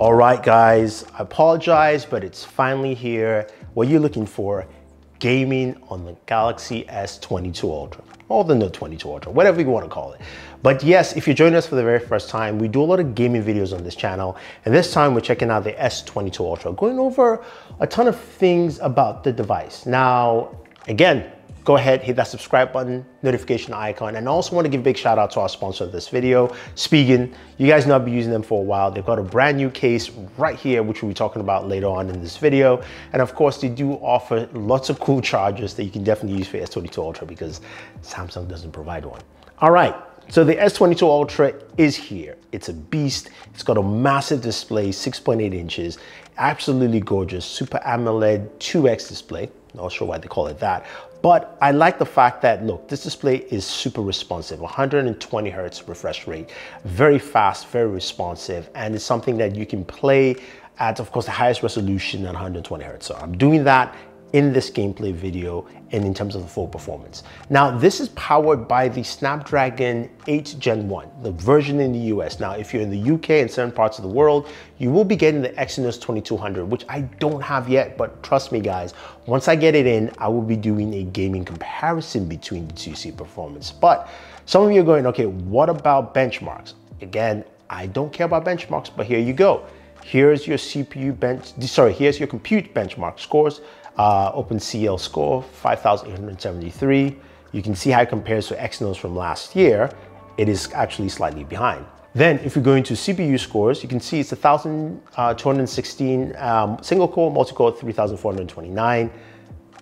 All right, guys, I apologize, but it's finally here. What you're looking for, gaming on the Galaxy S22 Ultra, or the Note 22 Ultra, whatever you want to call it. But yes, if you're joining us for the very first time, we do a lot of gaming videos on this channel. And this time we're checking out the S22 Ultra, going over a ton of things about the device. Now, again, go ahead, hit that subscribe button, notification icon, and I also want to give a big shout out to our sponsor of this video, Spigen. You guys know I've been using them for a while. They've got a brand new case right here, which we'll be talking about later on in this video. And of course, they do offer lots of cool chargers that you can definitely use for S22 Ultra because Samsung doesn't provide one. All right, so the S22 Ultra is here. It's a beast. It's got a massive display, 6.8 inches, absolutely gorgeous, Super AMOLED 2X display. Not sure why they call it that. But I like the fact that, look, this display is super responsive, 120 hertz refresh rate, very fast, very responsive, and it's something that you can play at, of course, the highest resolution at 120 hertz. So I'm doing that in this gameplay video and in terms of the full performance. Now, this is powered by the Snapdragon 8 Gen 1, the version in the US. Now, if you're in the UK and certain parts of the world, you will be getting the Exynos 2200, which I don't have yet, but trust me guys, once I get it in, I will be doing a gaming comparison between the two see performance. But some of you are going, okay, what about benchmarks? Again, I don't care about benchmarks, but here you go. Here's your here's your compute benchmark scores. OpenCL score, 5,873. You can see how it compares to Exynos from last year. It is actually slightly behind. Then if we go into CPU scores, you can see it's 1,216, single core, multi-core 3,429.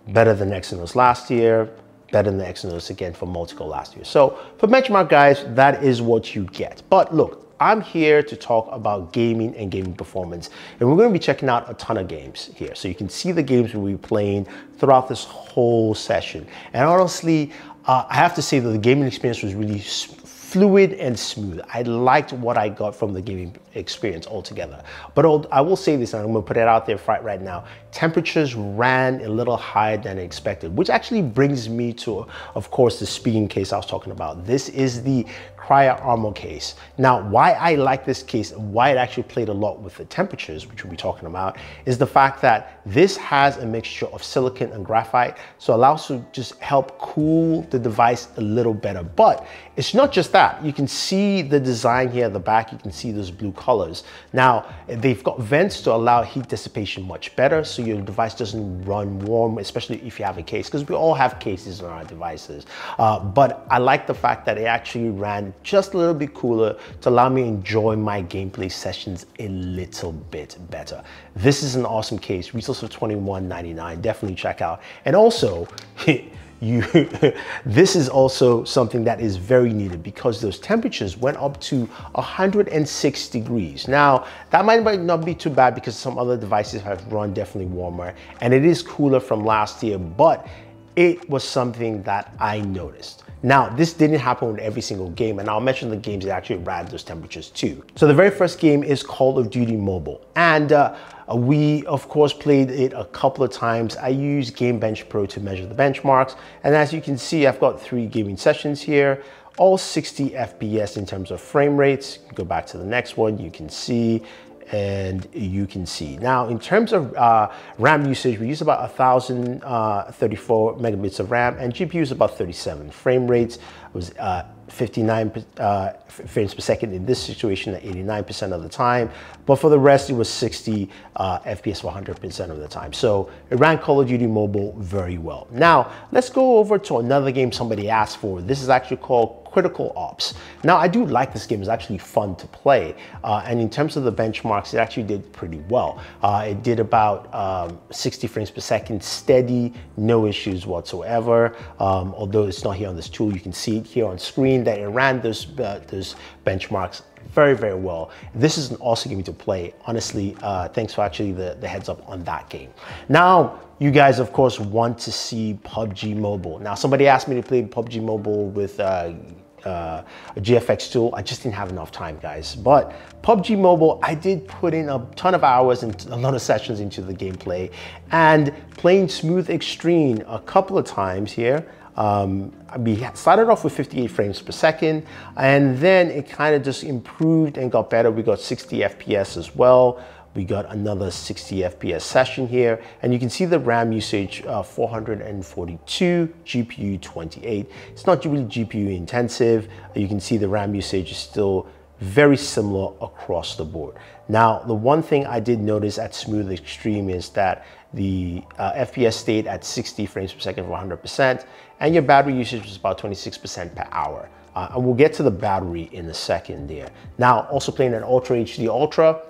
Better than Exynos last year, better than Exynos again for multi-core last year. So for benchmark guys, that is what you get. But look, I'm here to talk about gaming and gaming performance, and we're going to be checking out a ton of games here. So you can see the games we'll be playing throughout this whole session. And honestly, I have to say that the gaming experience was really fluid and smooth. I liked what I got from the gaming experience altogether. But I will say this, and I'm going to put it out there right now. Temperatures ran a little higher than expected, which actually brings me to, of course, the Spigen case I was talking about. This is the Cryo Armor case. Now, why I like this case and why it actually played a lot with the temperatures, which we'll be talking about, is the fact that this has a mixture of silicon and graphite, so it allows to just help cool the device a little better. But it's not just that. You can see the design here at the back. You can see those blue colors. Now, they've got vents to allow heat dissipation much better, so your device doesn't run warm, especially if you have a case, because we all have cases on our devices. But I like the fact that it actually ran just a little bit cooler to allow me to enjoy my gameplay sessions a little bit better. This is an awesome case, retails for $21.99, definitely check out. And also, this is also something that is very needed because those temperatures went up to 106 degrees. Now, that might not be too bad because some other devices have run definitely warmer, and it is cooler from last year, but it was something that I noticed. Now, this didn't happen with every single game, and I'll mention the games that actually ran those temperatures too. So the very first game is Call of Duty Mobile, and we, of course, played it a couple of times. I use GameBench Pro to measure the benchmarks, and as you can see, I've got 3 gaming sessions here, all 60 FPS in terms of frame rates. Go back to the next one, you can see. And you can see now in terms of RAM usage, we use about 1,034 megabits of RAM, and GPU is about 37. Frame rates was 59 frames per second in this situation at 89% of the time, but for the rest it was 60 FPS for 100% of the time. So it ran Call of Duty Mobile very well. Now let's go over to another game somebody asked for. This is actually called Critical Ops. Now, I do like this game. It's actually fun to play. And in terms of the benchmarks, it actually did pretty well. It did about 60 frames per second, steady, no issues whatsoever. Although it's not here on this tool, you can see it here on screen that it ran those benchmarks very, very well. This is an awesome game to play. Honestly, thanks for actually the heads up on that game. Now, you guys, of course, want to see PUBG Mobile. Now, somebody asked me to play PUBG Mobile with a GFX tool. I just didn't have enough time, guys. But PUBG Mobile, I did put in a ton of hours and a lot of sessions into the gameplay, and playing Smooth Extreme a couple of times here. We started off with 58 frames per second, and then it kind of just improved and got better. We got 60 FPS as well. We got another 60 FPS session here, and you can see the RAM usage, 442, GPU 28. It's not really GPU intensive. You can see the RAM usage is still very similar across the board. Now, the one thing I did notice at Smooth Extreme is that the FPS stayed at 60 frames per second for 100%, and your battery usage was about 26% per hour. And we'll get to the battery in a second there. Now, also playing at Ultra HD Ultra,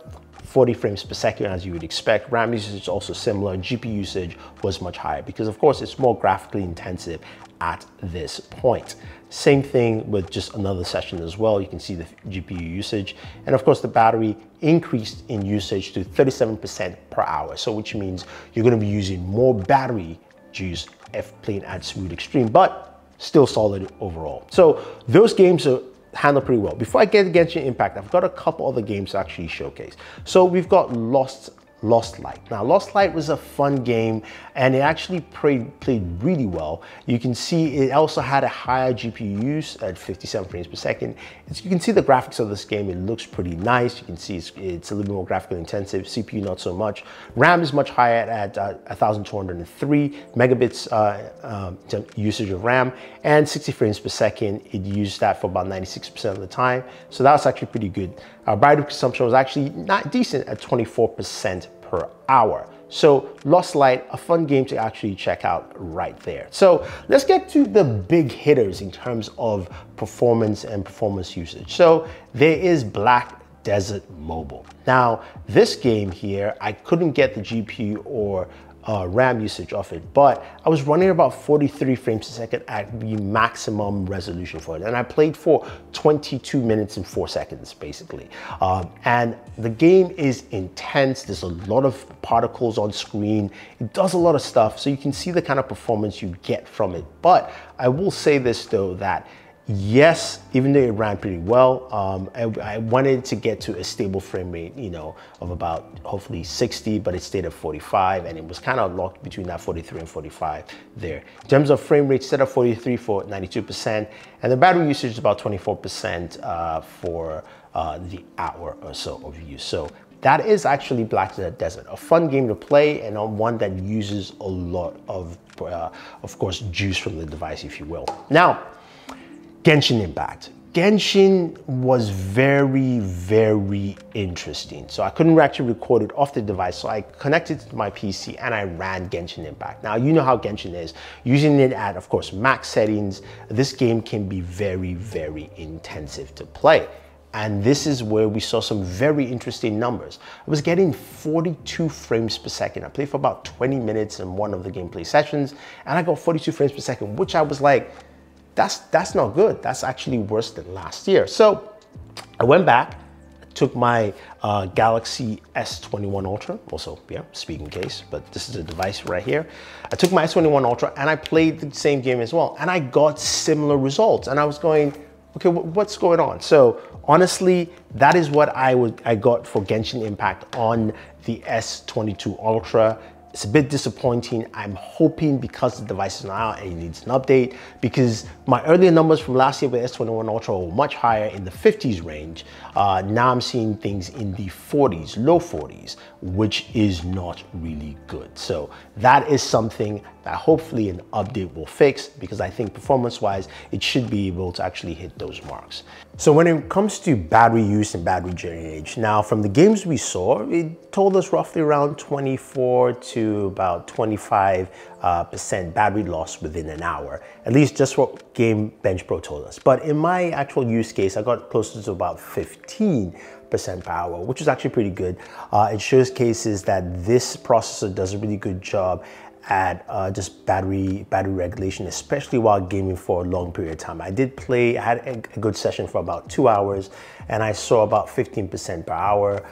40 frames per second as you would expect. RAM usage is also similar. GPU usage was much higher because of course it's more graphically intensive at this point. Same thing with just another session as well. You can see the GPU usage, and of course the battery increased in usage to 37% per hour. So which means you're going to be using more battery juice if playing at Smooth Extreme, but still solid overall. So those games are handled pretty well. Before I get to Genshin Impact, I've got a couple other games to actually showcase. So we've got Lost Light. Now, Lost Light was a fun game, and it actually played really well. You can see it also had a higher GPU use at 57 frames per second. As you can see the graphics of this game, it looks pretty nice. You can see it's a little bit more graphically intensive, CPU not so much. RAM is much higher at 1,203 megabits usage of RAM, and 60 frames per second. It used that for about 96% of the time. So that was actually pretty good. Battery consumption was actually not decent at 24% per hour. So Lost Light, a fun game to actually check out right there. So let's get to the big hitters in terms of performance and performance usage. So there is Black Desert Mobile. Now this game here, I couldn't get the GPU or RAM usage of it, but I was running about 43 frames a second at the maximum resolution for it, and I played for 22 minutes and 4 seconds basically. And the game is intense. There's a lot of particles on screen. It does a lot of stuff, so you can see the kind of performance you get from it. But I will say this though, that yes, even though it ran pretty well, I wanted to get to a stable frame rate, you know, of about hopefully 60, but it stayed at 45, and it was kind of locked between that 43 and 45 there. In terms of frame rate, set at 43 for 92%, and the battery usage is about 24% for the hour or so of use. So that is actually Black Desert, a fun game to play, and one that uses a lot of course, juice from the device, if you will. Now, Genshin Impact. Genshin was very, very interesting. So I couldn't actually record it off the device, so I connected it to my PC and I ran Genshin Impact. Now, you know how Genshin is. Using it at, of course, max settings, this game can be very, very intensive to play. And this is where we saw some very interesting numbers. I was getting 42 frames per second. I played for about 20 minutes in one of the gameplay sessions, and I got 42 frames per second, which I was like, that's not good. That's actually worse than last year. So I went back, took my Galaxy S21 Ultra, also, yeah, Spigen case, but this is the device right here. I took my S21 Ultra and I played the same game as well, and I got similar results. And I was going, okay, what's going on? So honestly, that is what I got for Genshin Impact on the S22 Ultra. It's a bit disappointing. I'm hoping, because the device is now and it needs an update, because my earlier numbers from last year with S21 Ultra were much higher in the 50s range. Now I'm seeing things in the 40s, low 40s, which is not really good. So that is something that hopefully an update will fix, because I think performance-wise, it should be able to actually hit those marks. So when it comes to battery use and battery drainage, now from the games we saw, it told us roughly around 24 to about 25% battery loss within an hour, at least just what GameBench Pro told us. But in my actual use case, I got closer to about 15% per hour, which is actually pretty good. It showcases that this processor does a really good job at just battery regulation, especially while gaming for a long period of time. I did play, I had a good session for about 2 hours, and I saw about 15% per hour,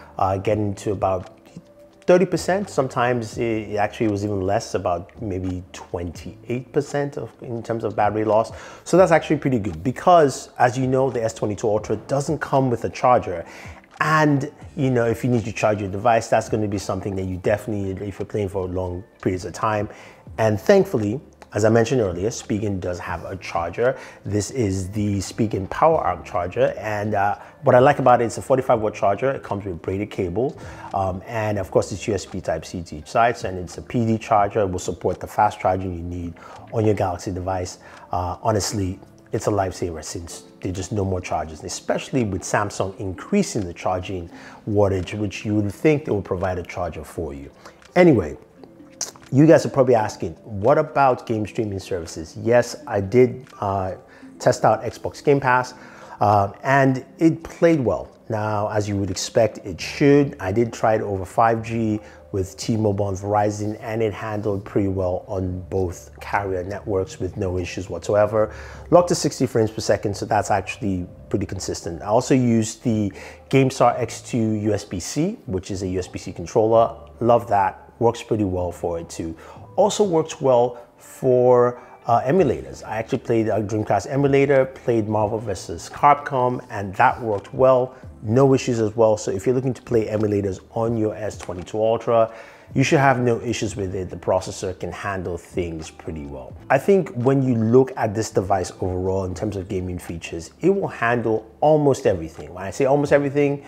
getting to about 30%. Sometimes it actually was even less, about maybe 28% in terms of battery loss. So that's actually pretty good, because as you know, the S22 Ultra doesn't come with a charger. And you know, if you need to charge your device, that's going to be something that you definitely need if you're playing for long periods of time. And thankfully, As I mentioned earlier, Spigen does have a charger. This is the Spigen PowerArc charger, and what I like about it, it's a 45-watt charger. It comes with a braided cable, and of course it's USB Type-C to each side, and it's a PD charger. It will support the fast charging you need on your Galaxy device. Honestly, it's a lifesaver since there's just no more chargers, especially with Samsung increasing the charging wattage, which you would think they would provide a charger for you. Anyway, you guys are probably asking, what about game streaming services? Yes, I did test out Xbox Game Pass, and it played well. Now, as you would expect, it should. I did try it over 5G with T-Mobile and Verizon, and it handled pretty well on both carrier networks with no issues whatsoever. Locked to 60 frames per second, so that's actually pretty consistent. I also used the GameSir X2 USB-C, which is a USB-C controller. Love that, works pretty well for it too. Also works well for emulators. I actually played a Dreamcast emulator, played Marvel vs. Capcom, and that worked well. No issues as well. So if you're looking to play emulators on your S22 Ultra, you should have no issues with it. The processor can handle things pretty well. I think when you look at this device overall in terms of gaming features, it will handle almost everything. When I say almost everything,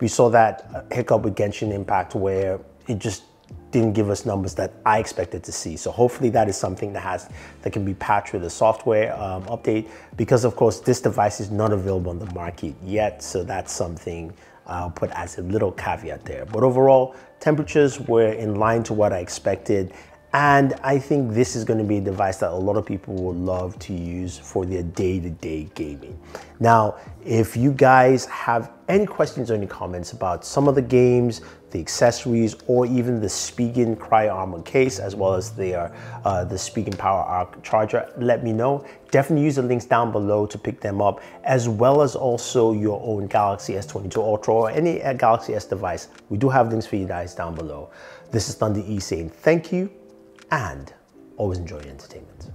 we saw that hiccup with Genshin Impact where it just didn't give us numbers that I expected to see. So hopefully that is something that can be patched with a software update, because of course this device is not available on the market yet. So that's something I'll put as a little caveat there. But overall, temperatures were in line to what I expected. And I think this is going to be a device that a lot of people will love to use for their day-to-day gaming. Now, if you guys have any questions or any comments about some of the games, the accessories, or even the Spigen Cryo Armor case, as well as the Spigen PowerArc charger, let me know. Definitely use the links down below to pick them up, as well as also your own Galaxy S22 Ultra or any Galaxy S device. We do have links for you guys down below. This is Thunder E saying thank you, and always enjoy your entertainment.